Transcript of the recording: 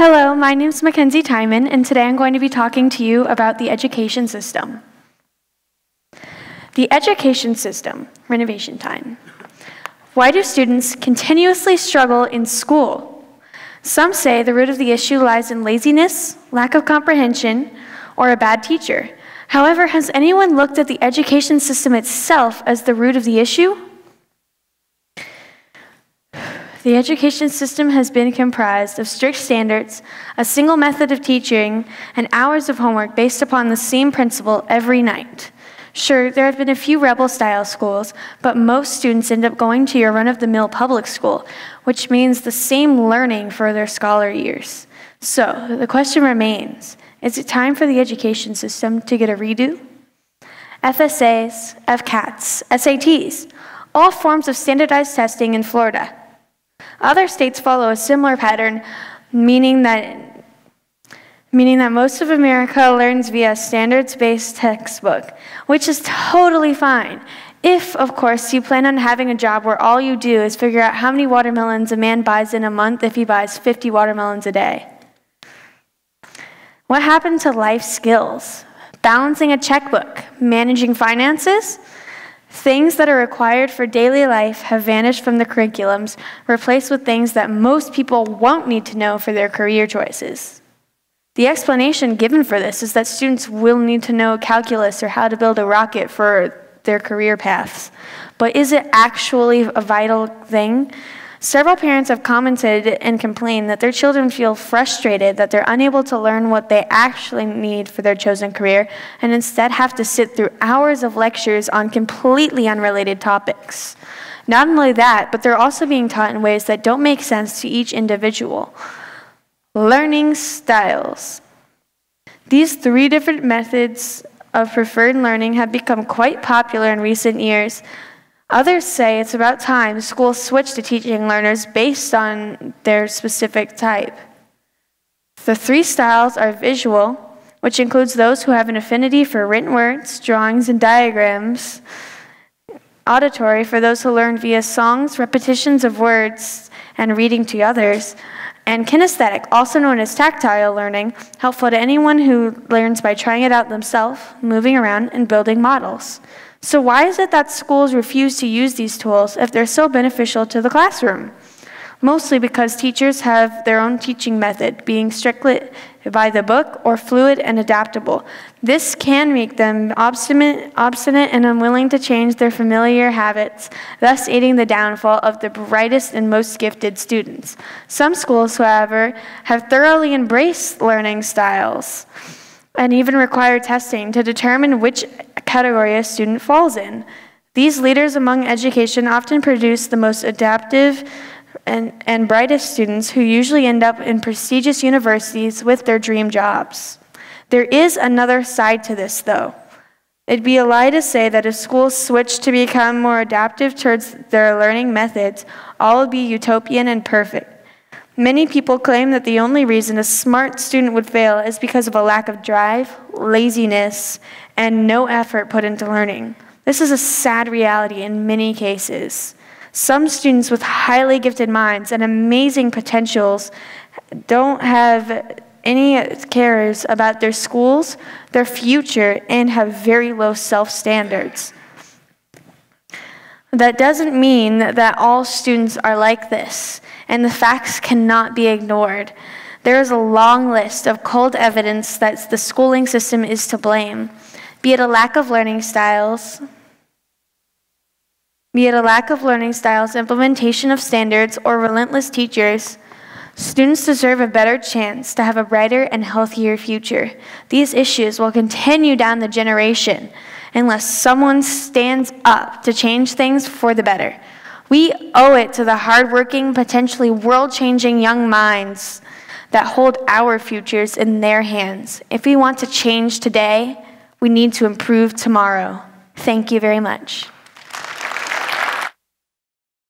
Hello, my name is Mackenzie Tymon, and today I'm going to be talking to you about the education system. The education system, renovation time. Why do students continuously struggle in school? Some say the root of the issue lies in laziness, lack of comprehension, or a bad teacher. However, has anyone looked at the education system itself as the root of the issue? The education system has been comprised of strict standards, a single method of teaching, and hours of homework based upon the same principle every night. Sure, there have been a few rebel-style schools, but most students end up going to your run-of-the-mill public school, which means the same learning for their scholar years. So, the question remains, is it time for the education system to get a redo? FSAs, FCATs, SATs, all forms of standardized testing in Florida. Other states follow a similar pattern, meaning that most of America learns via a standards-based textbook, which is totally fine, if, of course, you plan on having a job where all you do is figure out how many watermelons a man buys in a month if he buys 50 watermelons a day. What happened to life skills? Balancing a checkbook, managing finances? Things that are required for daily life have vanished from the curriculums, replaced with things that most people won't need to know for their career choices. The explanation given for this is that students will need to know calculus or how to build a rocket for their career paths. But is it actually a vital thing? Several parents have commented and complained that their children feel frustrated that they're unable to learn what they actually need for their chosen career and instead have to sit through hours of lectures on completely unrelated topics. Not only that, but they're also being taught in ways that don't make sense to each individual. Learning styles. These three different methods of preferred learning have become quite popular in recent years. Others say it's about time schools switch to teaching learners based on their specific type. The three styles are visual, which includes those who have an affinity for written words, drawings, and diagrams. Auditory, for those who learn via songs, repetitions of words, and reading to others. And kinesthetic, also known as tactile learning, helpful to anyone who learns by trying it out themselves, moving around, and building models. So why is it that schools refuse to use these tools if they're so beneficial to the classroom? Mostly because teachers have their own teaching method, being strictly by the book or fluid and adaptable. This can make them obstinate and unwilling to change their familiar habits, thus aiding the downfall of the brightest and most gifted students. Some schools, however, have thoroughly embraced learning styles and even require testing to determine which category a student falls in. These leaders among education often produce the most adaptive and brightest students who usually end up in prestigious universities with their dream jobs. There is another side to this, though. It'd be a lie to say that if schools switch to become more adaptive towards their learning methods, all would be utopian and perfect. Many people claim that the only reason a smart student would fail is because of a lack of drive, laziness, and no effort put into learning. This is a sad reality in many cases. Some students with highly gifted minds and amazing potentials don't have any cares about their schools, their future, and have very low self-standards. That doesn't mean that all students are like this, and the facts cannot be ignored. There is a long list of cold evidence that the schooling system is to blame, be it a lack of learning styles, implementation of standards, or relentless teachers. Students deserve a better chance to have a brighter and healthier future. These issues will continue down the generation unless someone stands up to change things for the better. We owe it to the hardworking, potentially world-changing young minds that hold our futures in their hands. If we want to change today, we need to improve tomorrow. Thank you very much.